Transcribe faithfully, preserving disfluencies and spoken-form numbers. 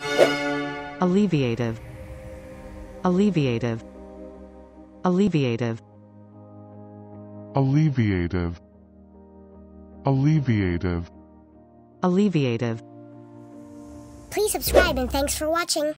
Alleviative, alleviative, alleviative, alleviative, alleviative, alleviative. Please subscribe and thanks for watching.